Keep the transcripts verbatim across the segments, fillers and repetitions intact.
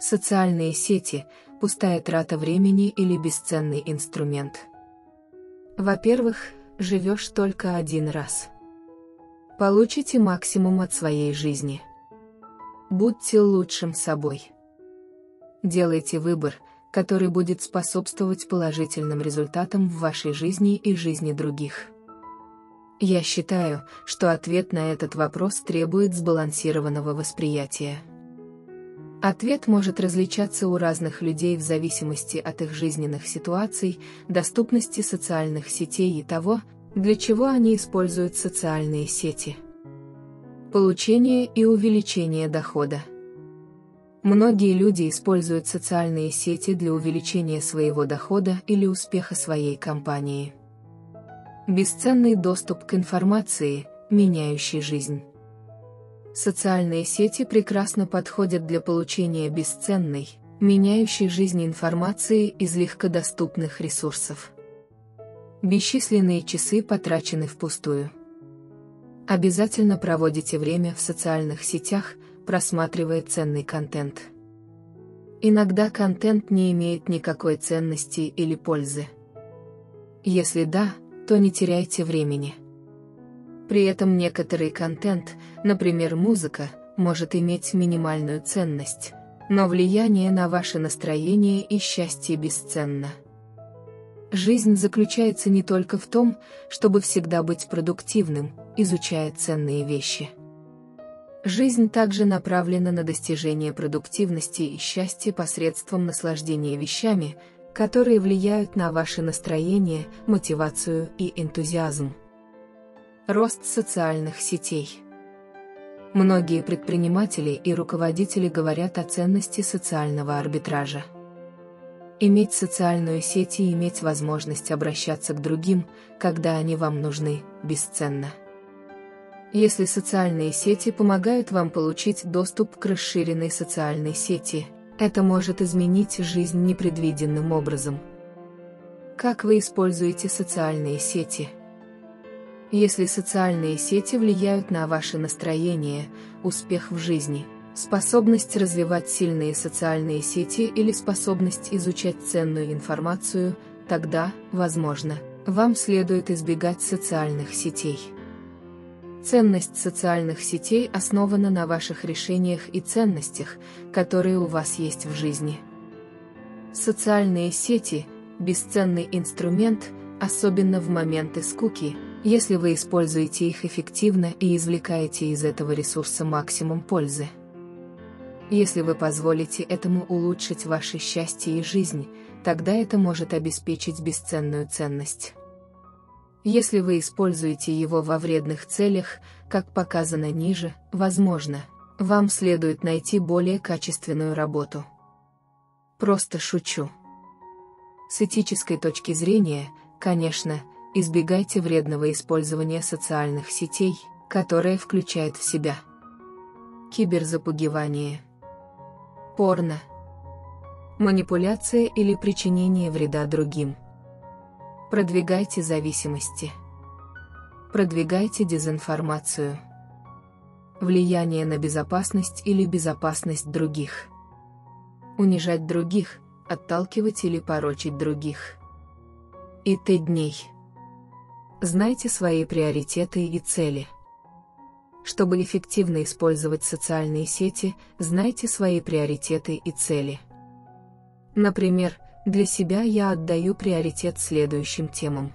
Социальные сети – пустая трата времени или бесценный инструмент? Во-первых, живешь только один раз. Получите максимум от своей жизни. Будьте лучшим собой. Делайте выбор, который будет способствовать положительным результатам в вашей жизни и жизни других. Я считаю, что ответ на этот вопрос требует сбалансированного восприятия. Ответ может различаться у разных людей в зависимости от их жизненных ситуаций, доступности социальных сетей и того, для чего они используют социальные сети. Получение и увеличение дохода. Многие люди используют социальные сети для увеличения своего дохода или успеха своей компании. Бесценный доступ к информации, меняющей жизнь. Социальные сети прекрасно подходят для получения бесценной, меняющей жизнь информации из легкодоступных ресурсов. Бесчисленные часы потрачены впустую. Обязательно проводите время в социальных сетях, просматривая ценный контент. Иногда контент не имеет никакой ценности или пользы. Если да, то не теряйте времени. При этом некоторый контент, например, музыка, может иметь минимальную ценность, но влияние на ваше настроение и счастье бесценно. Жизнь заключается не только в том, чтобы всегда быть продуктивным, изучая ценные вещи. Жизнь также направлена на достижение продуктивности и счастья посредством наслаждения вещами, которые влияют на ваше настроение, мотивацию и энтузиазм. Рост социальных сетей. Многие предприниматели и руководители говорят о ценности социального арбитража. Иметь социальную сеть и иметь возможность обращаться к другим, когда они вам нужны, бесценно. Если социальные сети помогают вам получить доступ к расширенной социальной сети, это может изменить жизнь непредвиденным образом. Как вы используете социальные сети? Если социальные сети влияют на ваше настроение, успех в жизни, способность развивать сильные социальные сети или способность изучать ценную информацию, тогда, возможно, вам следует избегать социальных сетей. Ценность социальных сетей основана на ваших решениях и ценностях, которые у вас есть в жизни. Социальные сети – бесценный инструмент, особенно в моменты скуки, если вы используете их эффективно и извлекаете из этого ресурса максимум пользы. Если вы позволите этому улучшить ваше счастье и жизнь, тогда это может обеспечить бесценную ценность. Если вы используете его во вредных целях, как показано ниже, возможно, вам следует найти более качественную работу. Просто шучу. С этической точки зрения, конечно, избегайте вредного использования социальных сетей, которое включает в себя киберзапугивание, порно, манипуляция или причинение вреда другим. Продвигайте зависимости. Продвигайте дезинформацию. Влияние на безопасность или безопасность других. Унижать других, отталкивать или порочить других. И т.д. Знайте свои приоритеты и цели. Чтобы эффективно использовать социальные сети, знайте свои приоритеты и цели. Например, для себя я отдаю приоритет следующим темам.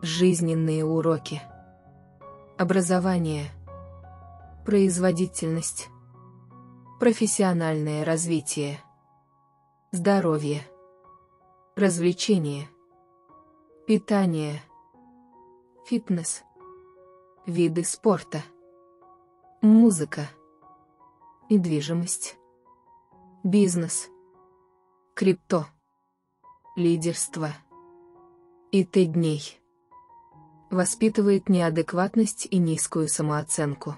Жизненные уроки. Образование. Производительность. Профессиональное развитие. Здоровье. Развлечение. Питание. Фитнес. Виды спорта. Музыка. Недвижимость. Бизнес. Крипто. Лидерство. И т.д. Воспитывает неадекватность и низкую самооценку.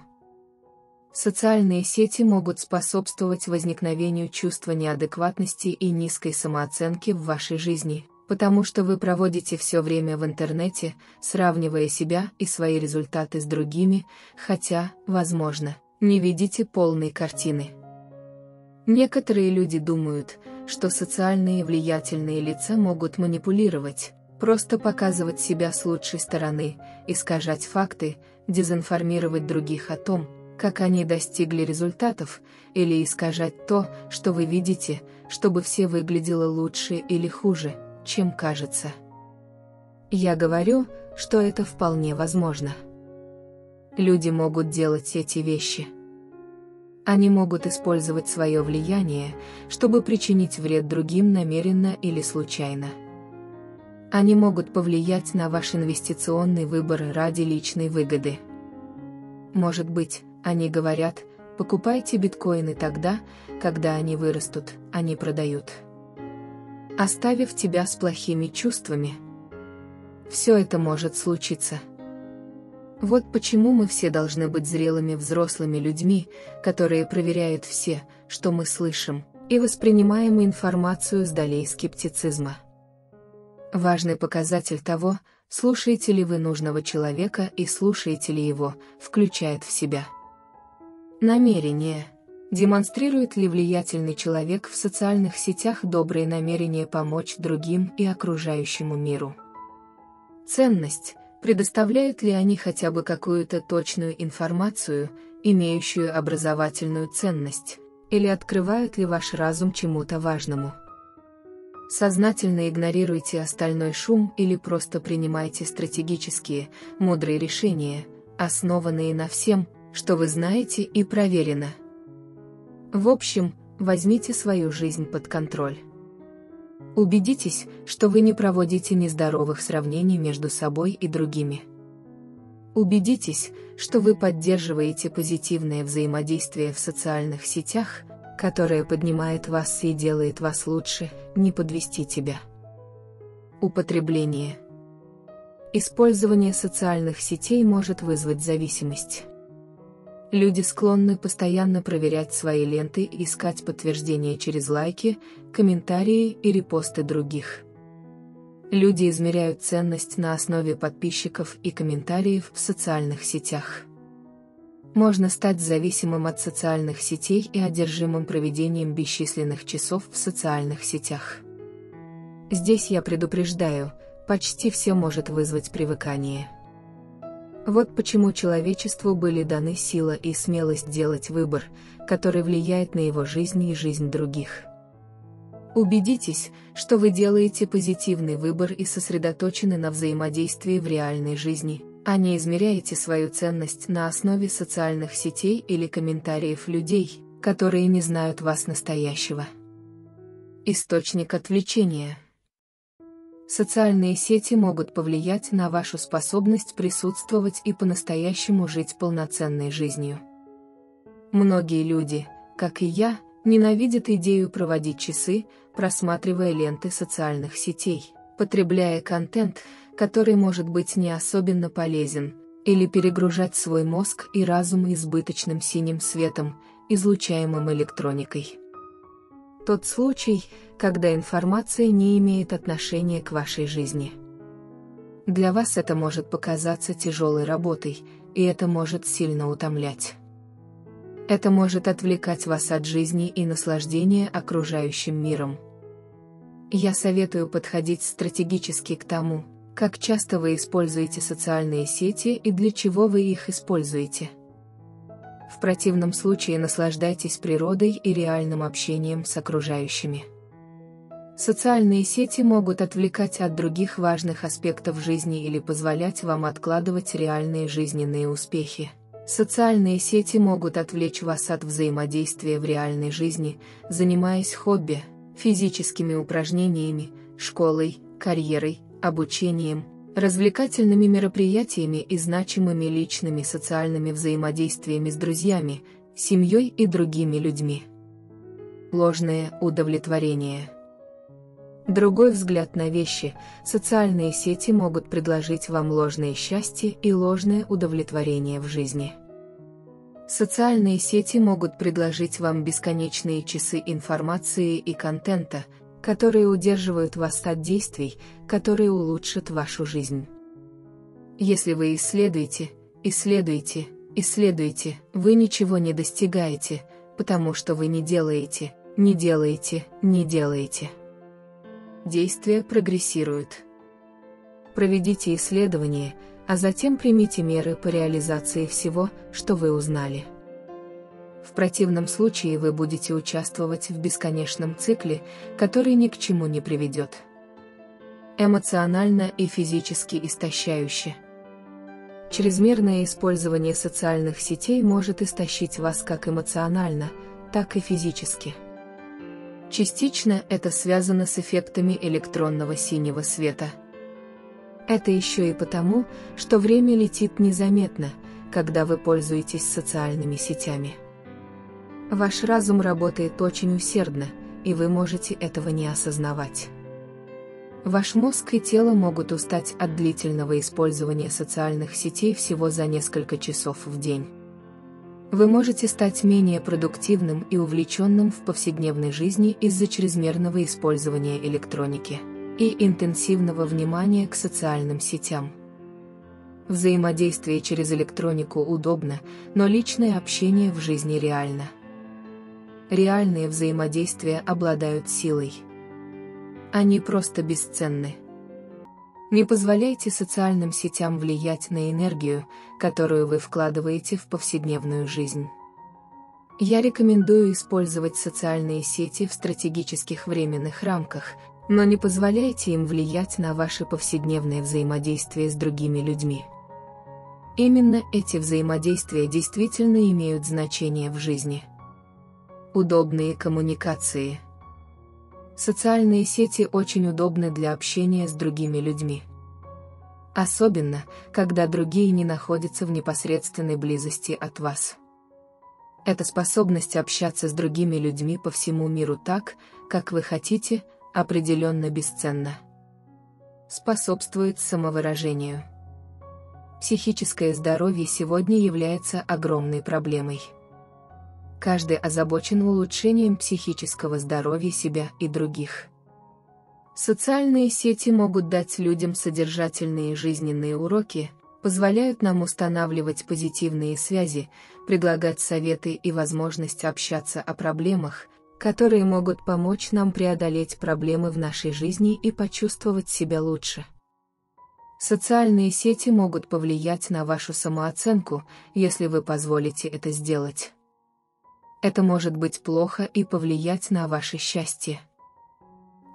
Социальные сети могут способствовать возникновению чувства неадекватности и низкой самооценки в вашей жизни, потому что вы проводите все время в интернете, сравнивая себя и свои результаты с другими, хотя, возможно, не видите полной картины. Некоторые люди думают, что социальные влиятельные лица могут манипулировать, просто показывать себя с лучшей стороны, искажать факты, дезинформировать других о том, как они достигли результатов, или искажать то, что вы видите, чтобы все выглядело лучше или хуже, чем кажется. Я говорю, что это вполне возможно. Люди могут делать эти вещи. Они могут использовать свое влияние, чтобы причинить вред другим намеренно или случайно. Они могут повлиять на ваш инвестиционный выбор ради личной выгоды. Может быть, они говорят: покупайте биткоины тогда, когда они вырастут, они продают, оставив тебя с плохими чувствами. Все это может случиться. Вот почему мы все должны быть зрелыми взрослыми людьми, которые проверяют все, что мы слышим, и воспринимаем информацию с долей скептицизма. Важный показатель того, слушаете ли вы нужного человека и слушаете ли его, включает в себя намерение. Демонстрирует ли влиятельный человек в социальных сетях добрые намерения помочь другим и окружающему миру? Ценность. Предоставляют ли они хотя бы какую-то точную информацию, имеющую образовательную ценность, или открывают ли ваш разум чему-то важному? Сознательно игнорируйте остальной шум или просто принимайте стратегические, мудрые решения, основанные на всем, что вы знаете и проверено. В общем, возьмите свою жизнь под контроль. Убедитесь, что вы не проводите нездоровых сравнений между собой и другими. Убедитесь, что вы поддерживаете позитивное взаимодействие в социальных сетях, которое поднимает вас и делает вас лучше, не подвести тебя. Употребление. Использование социальных сетей может вызвать зависимость. Люди склонны постоянно проверять свои ленты и искать подтверждения через лайки, комментарии и репосты других. Люди измеряют ценность на основе подписчиков и комментариев в социальных сетях. Можно стать зависимым от социальных сетей и одержимым проведением бесчисленных часов в социальных сетях. Здесь я предупреждаю, почти все может вызвать привыкание. Вот почему человечеству были даны сила и смелость делать выбор, который влияет на его жизнь и жизнь других. Убедитесь, что вы делаете позитивный выбор и сосредоточены на взаимодействии в реальной жизни, а не измеряете свою ценность на основе социальных сетей или комментариев людей, которые не знают вас настоящего. Источник отвлечения. Социальные сети могут повлиять на вашу способность присутствовать и по-настоящему жить полноценной жизнью. Многие люди, как и я, ненавидят идею проводить часы, просматривая ленты социальных сетей, потребляя контент, который может быть не особенно полезен, или перегружать свой мозг и разум избыточным синим светом, излучаемым электроникой. Тот случай, когда информация не имеет отношения к вашей жизни. Для вас это может показаться тяжелой работой, и это может сильно утомлять. Это может отвлекать вас от жизни и наслаждения окружающим миром. Я советую подходить стратегически к тому, как часто вы используете социальные сети и для чего вы их используете. В противном случае наслаждайтесь природой и реальным общением с окружающими. Социальные сети могут отвлекать от других важных аспектов жизни или позволять вам откладывать реальные жизненные успехи. Социальные сети могут отвлечь вас от взаимодействия в реальной жизни, занимаясь хобби, физическими упражнениями, школой, карьерой, обучением, развлекательными мероприятиями и значимыми личными социальными взаимодействиями с друзьями, семьей и другими людьми. Ложное удовлетворение. Другой взгляд на вещи. Социальные сети могут предложить вам ложное счастье и ложное удовлетворение в жизни. Социальные сети могут предложить вам бесконечные часы информации и контента, которые удерживают вас от действий, которые улучшат вашу жизнь. Если вы исследуете, исследуете, исследуете, вы ничего не достигаете, потому что вы не делаете, не делаете, не делаете. Действия прогрессируют. Проведите исследование, а затем примите меры по реализации всего, что вы узнали. В противном случае вы будете участвовать в бесконечном цикле, который ни к чему не приведет. Эмоционально и физически истощающе. Чрезмерное использование социальных сетей может истощить вас как эмоционально, так и физически. Частично это связано с эффектами электронного синего света. Это еще и потому, что время летит незаметно, когда вы пользуетесь социальными сетями. Ваш разум работает очень усердно, и вы можете этого не осознавать. Ваш мозг и тело могут устать от длительного использования социальных сетей всего за несколько часов в день. Вы можете стать менее продуктивным и увлеченным в повседневной жизни из-за чрезмерного использования электроники и интенсивного внимания к социальным сетям. Взаимодействие через электронику удобно, но личное общение в жизни реально. Реальные взаимодействия обладают силой. Они просто бесценны. Не позволяйте социальным сетям влиять на энергию, которую вы вкладываете в повседневную жизнь. Я рекомендую использовать социальные сети в стратегических временных рамках, но не позволяйте им влиять на ваше повседневное взаимодействие с другими людьми. Именно эти взаимодействия действительно имеют значение в жизни. Удобные коммуникации. Социальные сети очень удобны для общения с другими людьми. Особенно, когда другие не находятся в непосредственной близости от вас. Это способность общаться с другими людьми по всему миру так, как вы хотите, определенно бесценна. Способствует самовыражению. Психическое здоровье сегодня является огромной проблемой. Каждый озабочен улучшением психического здоровья себя и других. Социальные сети могут дать людям содержательные жизненные уроки, позволяют нам устанавливать позитивные связи, предлагать советы и возможность общаться о проблемах, которые могут помочь нам преодолеть проблемы в нашей жизни и почувствовать себя лучше. Социальные сети могут повлиять на вашу самооценку, если вы позволите это сделать. Это может быть плохо и повлиять на ваше счастье.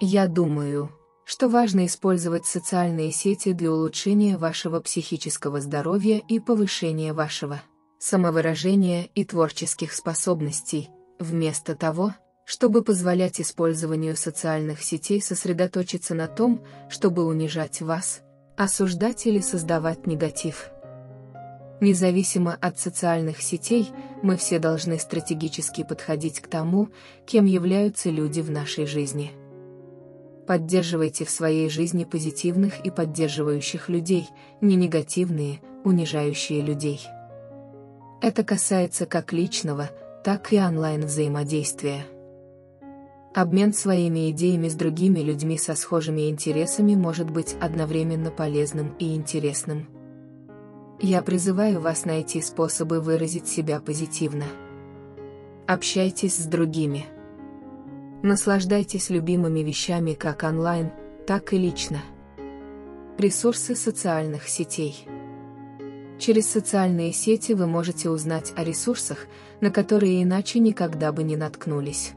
Я думаю, что важно использовать социальные сети для улучшения вашего психического здоровья и повышения вашего самовыражения и творческих способностей, вместо того, чтобы позволять использованию социальных сетей сосредоточиться на том, чтобы унижать вас, осуждать или создавать негатив. Независимо от социальных сетей, мы все должны стратегически подходить к тому, кем являются люди в нашей жизни. Поддерживайте в своей жизни позитивных и поддерживающих людей, не негативные, унижающие людей. Это касается как личного, так и онлайн-взаимодействия. Обмен своими идеями с другими людьми со схожими интересами может быть одновременно полезным и интересным. Я призываю вас найти способы выразить себя позитивно. Общайтесь с другими. Наслаждайтесь любимыми вещами как онлайн, так и лично. Ресурсы социальных сетей. Через социальные сети вы можете узнать о ресурсах, на которые иначе никогда бы не наткнулись.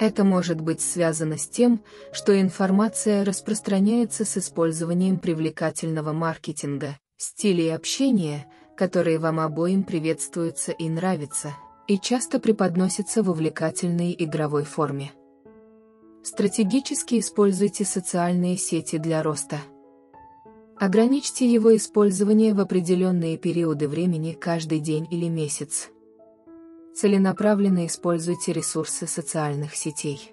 Это может быть связано с тем, что информация распространяется с использованием привлекательного маркетинга, стилей общения, которые вам обоим приветствуются и нравятся, и часто преподносятся в увлекательной игровой форме. Стратегически используйте социальные сети для роста. Ограничьте его использование в определенные периоды времени каждый день или месяц. Целенаправленно используйте ресурсы социальных сетей.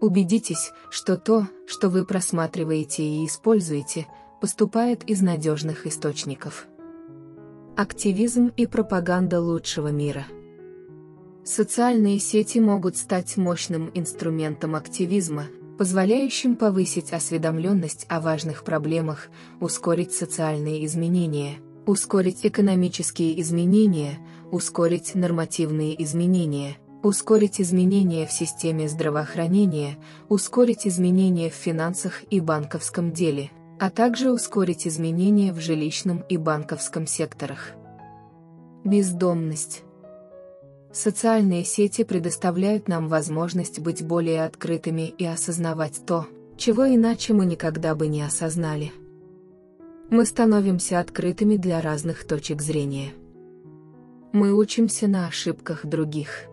Убедитесь, что то, что вы просматриваете и используете, поступает из надежных источников. Активизм и пропаганда лучшего мира. Социальные сети могут стать мощным инструментом активизма, позволяющим повысить осведомленность о важных проблемах, ускорить социальные изменения, ускорить экономические изменения, ускорить нормативные изменения, ускорить изменения в системе здравоохранения, ускорить изменения в финансах и банковском деле, а также ускорить изменения в жилищном и банковском секторах. Бездомность. Социальные сети предоставляют нам возможность быть более открытыми и осознавать то, чего иначе мы никогда бы не осознали. Мы становимся открытыми для разных точек зрения. Мы учимся на ошибках других.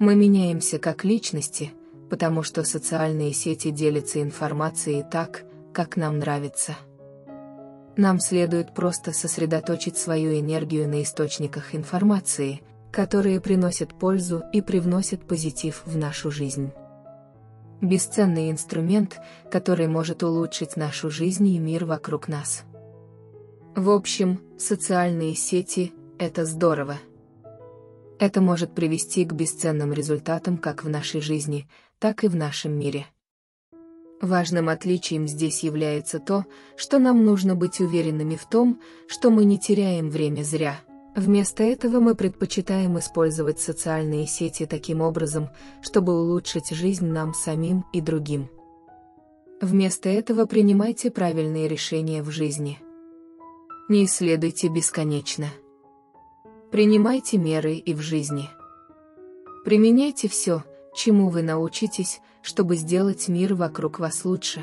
Мы меняемся как личности, потому что социальные сети делятся информацией так, как нам нравится. Нам следует просто сосредоточить свою энергию на источниках информации, которые приносят пользу и привносят позитив в нашу жизнь. Бесценный инструмент, который может улучшить нашу жизнь и мир вокруг нас. В общем, социальные сети – это здорово. Это может привести к бесценным результатам как в нашей жизни, так и в нашем мире. Важным отличием здесь является то, что нам нужно быть уверенными в том, что мы не теряем время зря. Вместо этого мы предпочитаем использовать социальные сети таким образом, чтобы улучшить жизнь нам самим и другим. Вместо этого принимайте правильные решения в жизни. Не исследуйте бесконечно. Принимайте меры и в жизни. Применяйте все, чему вы научитесь, чтобы сделать мир вокруг вас лучше.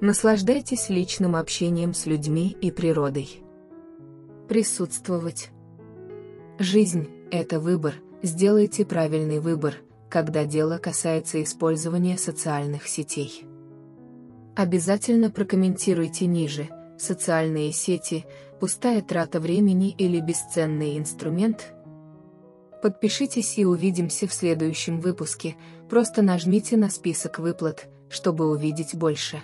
Наслаждайтесь личным общением с людьми и природой. Присутствовать. Жизнь – это выбор, сделайте правильный выбор, когда дело касается использования социальных сетей. Обязательно прокомментируйте ниже: социальные сети – пустая трата времени или бесценный инструмент? Подпишитесь и увидимся в следующем выпуске, просто нажмите на список выплат, чтобы увидеть больше.